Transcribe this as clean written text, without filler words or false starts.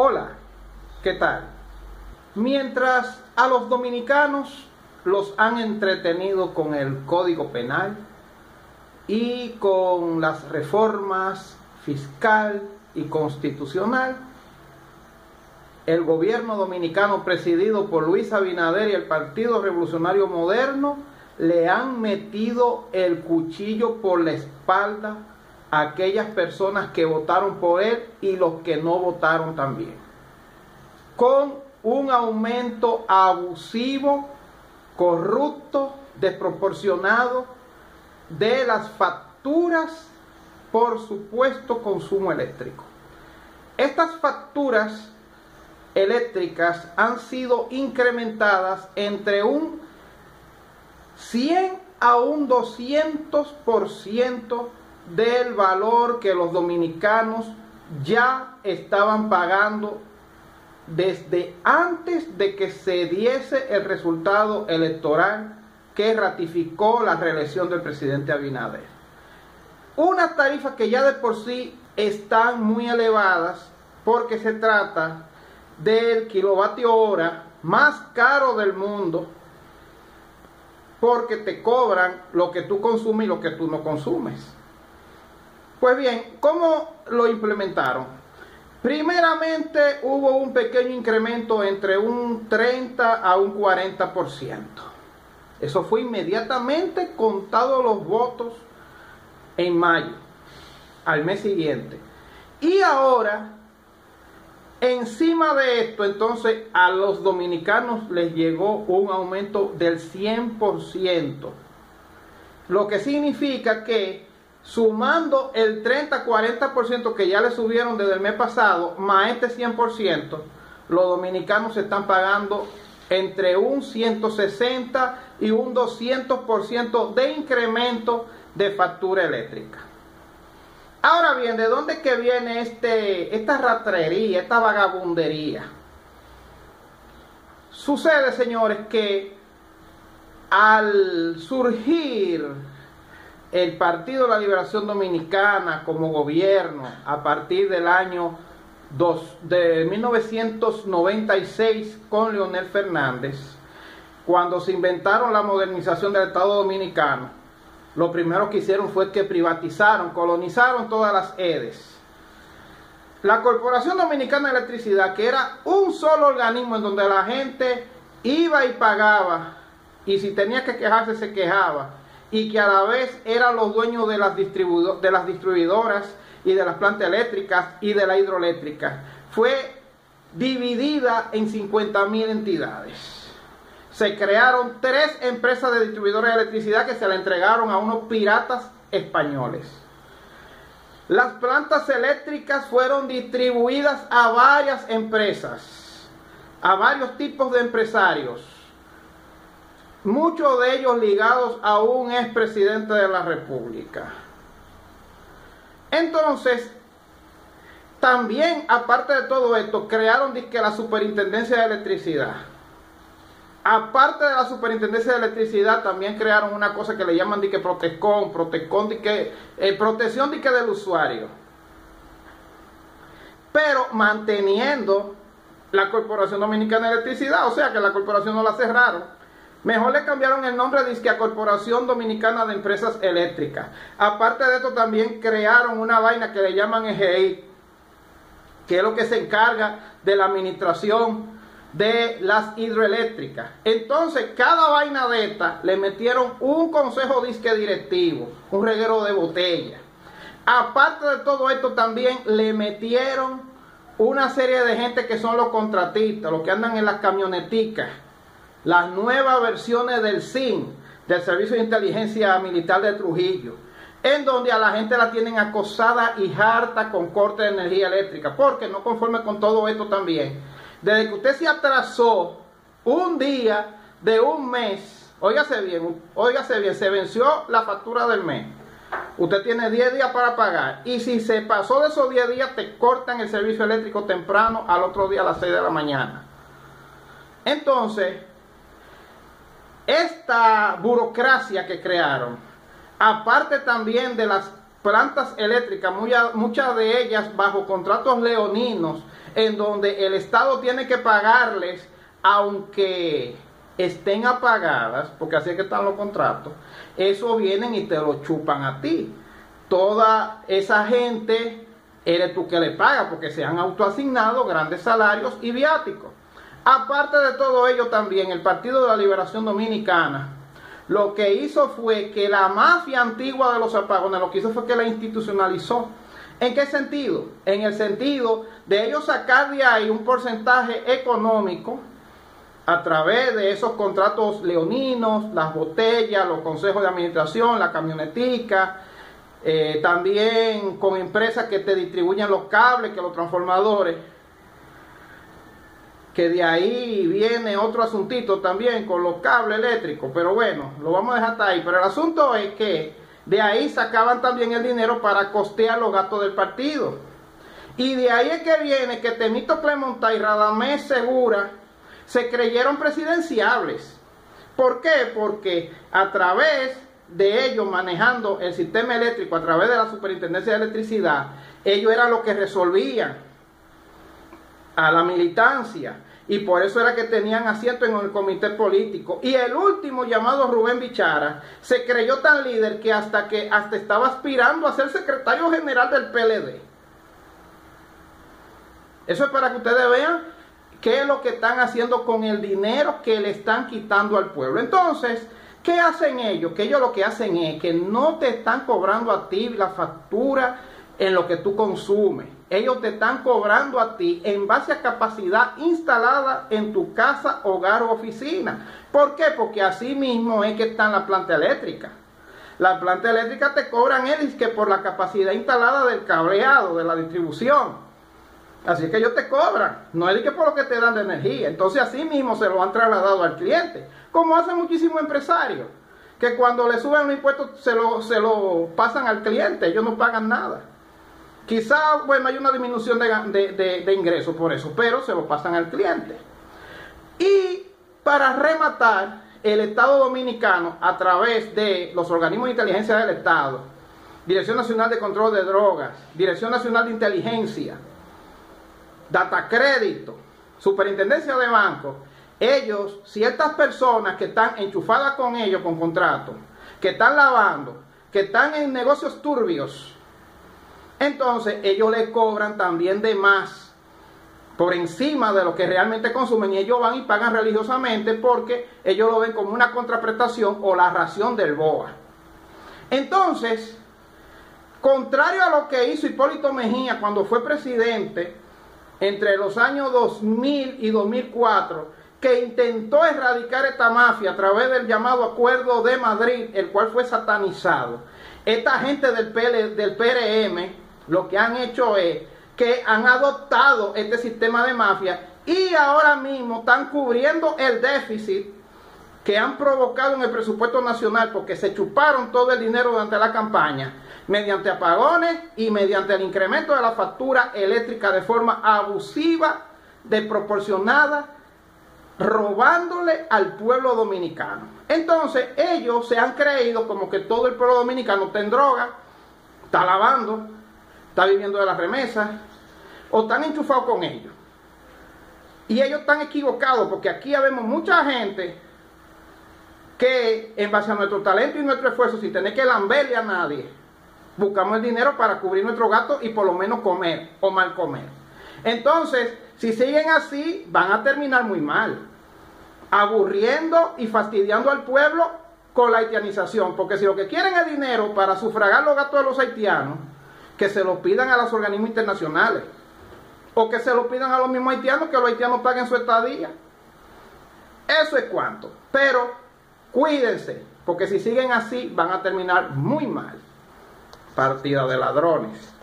Hola, ¿qué tal? Mientras a los dominicanos los han entretenido con el Código Penal y con las reformas fiscal y constitucional, el gobierno dominicano presidido por Luis Abinader y el Partido Revolucionario Moderno le han metido el cuchillo por la espalda a aquellas personas que votaron por él y los que no votaron también, con un aumento abusivo, corrupto, desproporcionado de las facturas por supuesto consumo eléctrico. Estas facturas eléctricas han sido incrementadas entre un 100 a un 200% del valor que los dominicanos ya estaban pagando desde antes de que se diese el resultado electoral que ratificó la reelección del presidente Abinader. Unas tarifas que ya de por sí están muy elevadas porque se trata del kilovatio hora más caro del mundo, porque te cobran lo que tú consumes y lo que tú no consumes. Pues bien, ¿cómo lo implementaron? Primeramente hubo un pequeño incremento entre un 30 a un 40%. Eso fue inmediatamente contado los votos en mayo, al mes siguiente. Y ahora, encima de esto, entonces a los dominicanos les llegó un aumento del 100%, lo que significa que sumando el 30-40% que ya le subieron desde el mes pasado, más este 100%, los dominicanos están pagando entre un 160 y un 200% de incremento de factura eléctrica. Ahora bien, ¿de dónde es que viene esta ratrería, esta vagabundería? Sucede, señores, que al surgir el Partido de la Liberación Dominicana como gobierno a partir del año 1996 con Leonel Fernández, cuando se inventaron la modernización del Estado dominicano, lo primero que hicieron fue que privatizaron, colonizaron todas las EDES. La Corporación Dominicana de Electricidad, que era un solo organismo en donde la gente iba y pagaba, y si tenía que quejarse, se quejaba, y que a la vez eran los dueños de las distribuidoras y de las plantas eléctricas y de la hidroeléctrica, fue dividida en 50.000 entidades. Se crearon 3 empresas de distribuidores de electricidad que se la entregaron a unos piratas españoles. Las plantas eléctricas fueron distribuidas a varias empresas, a varios tipos de empresarios, muchos de ellos ligados a un expresidente de la República. Entonces, también, aparte de todo esto, crearon la Superintendencia de Electricidad. Aparte de la Superintendencia de Electricidad, también crearon una cosa que le llaman Protecon, protección del usuario. Pero manteniendo la Corporación Dominicana de Electricidad, o sea que la corporación no la cerraron. Mejor le cambiaron el nombre a Corporación Dominicana de Empresas Eléctricas. Aparte de esto, también crearon una vaina que le llaman EGI, que es lo que se encarga de la administración de las hidroeléctricas. Entonces, cada vaina de esta le metieron un consejo directivo, un reguero de botella. Aparte de todo esto, también le metieron una serie de gente que son los contratistas, los que andan en las camioneticas, las nuevas versiones del SIN, del Servicio de Inteligencia Militar de Trujillo, en donde a la gente la tienen acosada y harta con corte de energía eléctrica, porque no conforme con todo esto también, desde que usted se atrasó un día de un mes, óigase bien, se venció la factura del mes. Usted tiene 10 días para pagar. Y si se pasó de esos 10 días, te cortan el servicio eléctrico temprano al otro día a las 6 de la mañana. Entonces, esta burocracia que crearon, aparte también de las plantas eléctricas, muchas de ellas bajo contratos leoninos, en donde el Estado tiene que pagarles, aunque estén apagadas, porque así es que están los contratos. Eso vienen y te lo chupan a ti. Toda esa gente eres tú que le paga, porque se han autoasignado grandes salarios y viáticos. Aparte de todo ello, también el Partido de la Liberación Dominicana lo que hizo fue que la mafia antigua de los apagones, lo que hizo fue que la institucionalizó. ¿En qué sentido? En el sentido de ellos sacar de ahí un porcentaje económico a través de esos contratos leoninos, las botellas, los consejos de administración, la camionetica, también con empresas que te distribuyen los cables, que los transformadores, que de ahí viene otro asuntito también con los cables eléctricos, pero bueno, lo vamos a dejar hasta ahí. Pero el asunto es que de ahí sacaban también el dinero para costear los gastos del partido. Y de ahí es que viene que Temístocles Montás y Radamés Segura se creyeron presidenciables. ¿Por qué? Porque a través de ellos manejando el sistema eléctrico, a través de la Superintendencia de Electricidad, ellos eran los que resolvían a la militancia. Y por eso era que tenían asiento en el comité político. Y el último, llamado Rubén Bichara, se creyó tan líder que hasta estaba aspirando a ser secretario general del PLD. Eso es para que ustedes vean qué es lo que están haciendo con el dinero que le están quitando al pueblo. Entonces, ¿qué hacen ellos? Que ellos lo que hacen es que no te están cobrando a ti la factura en lo que tú consumes. Ellos te están cobrando a ti en base a capacidad instalada en tu casa, hogar o oficina. ¿Por qué? Porque así mismo es que están las plantas eléctricas. Las plantas eléctricas te cobran que por la capacidad instalada del cableado, de la distribución. Así que ellos te cobran, no es que por lo que te dan de energía. Entonces así mismo se lo han trasladado al cliente, como hacen muchísimos empresarios, que cuando le suben los impuestos se lo pasan al cliente, ellos no pagan nada. Quizá, bueno, hay una disminución de ingresos por eso, pero se lo pasan al cliente. Y para rematar, el Estado Dominicano, a través de los organismos de inteligencia del Estado, Dirección Nacional de Control de Drogas, Dirección Nacional de Inteligencia, Data Crédito, Superintendencia de Banco, ellos, ciertas personas que están enchufadas con ellos, con contratos, que están lavando, que están en negocios turbios, entonces ellos le cobran también de más por encima de lo que realmente consumen, y ellos van y pagan religiosamente porque ellos lo ven como una contraprestación o la ración del BOA. Entonces, contrario a lo que hizo Hipólito Mejía cuando fue presidente entre los años 2000 y 2004, que intentó erradicar esta mafia a través del llamado Acuerdo de Madrid, el cual fue satanizado. Esta gente del PRM lo que han hecho es que han adoptado este sistema de mafia y ahora mismo están cubriendo el déficit que han provocado en el presupuesto nacional, porque se chuparon todo el dinero durante la campaña mediante apagones y mediante el incremento de la factura eléctrica de forma abusiva, desproporcionada, robándole al pueblo dominicano. Entonces ellos se han creído como que todo el pueblo dominicano está en droga, está lavando, está viviendo de las remesas, o están enchufados con ellos. Y ellos están equivocados, porque aquí habemos mucha gente que en base a nuestro talento y nuestro esfuerzo, sin tener que lamberle a nadie, buscamos el dinero para cubrir nuestro gasto y por lo menos comer o mal comer. Entonces, si siguen así, van a terminar muy mal, aburriendo y fastidiando al pueblo con la haitianización, porque si lo que quieren es dinero para sufragar los gastos de los haitianos, que se lo pidan a los organismos internacionales, o que se lo pidan a los mismos haitianos, que los haitianos paguen su estadía. Eso es cuanto, pero cuídense, porque si siguen así van a terminar muy mal. Partida de ladrones.